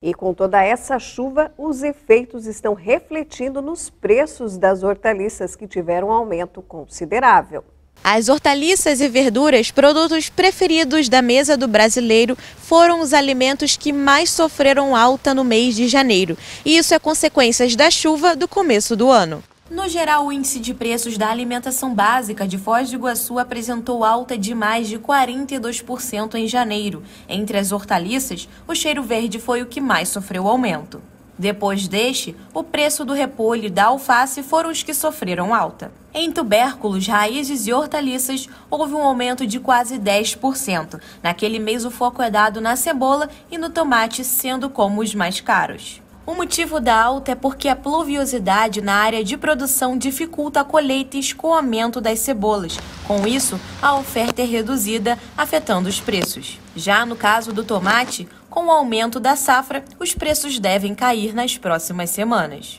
E com toda essa chuva, os efeitos estão refletindo nos preços das hortaliças, que tiveram um aumento considerável. As hortaliças e verduras, produtos preferidos da mesa do brasileiro, foram os alimentos que mais sofreram alta no mês de janeiro. E isso é consequência da chuva do começo do ano. No geral, o índice de preços da alimentação básica de Foz do Iguaçu apresentou alta de mais de 42% em janeiro. Entre as hortaliças, o cheiro verde foi o que mais sofreu aumento. Depois deste, o preço do repolho e da alface foram os que sofreram alta. Em tubérculos, raízes e hortaliças, houve um aumento de quase 10%. Naquele mês, o foco é dado na cebola e no tomate, sendo como os mais caros. O motivo da alta é porque a pluviosidade na área de produção dificulta a colheita e escoamento das cebolas. Com isso, a oferta é reduzida, afetando os preços. Já no caso do tomate, com o aumento da safra, os preços devem cair nas próximas semanas.